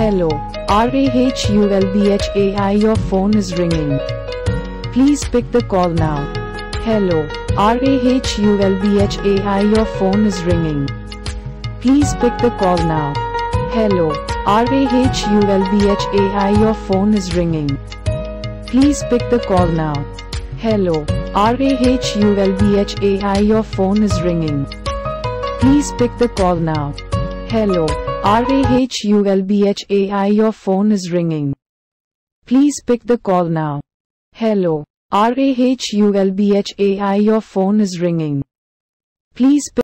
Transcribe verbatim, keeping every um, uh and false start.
Hello, Rahulbhai, your phone is ringing. Please pick the call now. Hello, Rahulbhai, your phone is ringing. Please pick the call now. Hello, Rahulbhai, your phone is ringing. Please pick the call now. Hello, Rahulbhai, your phone is ringing. Please pick the call now. Hello, Rahulbhai, your phone is ringing. Please pick the call now. Hello, Rahulbhai, your phone is ringing. Please pick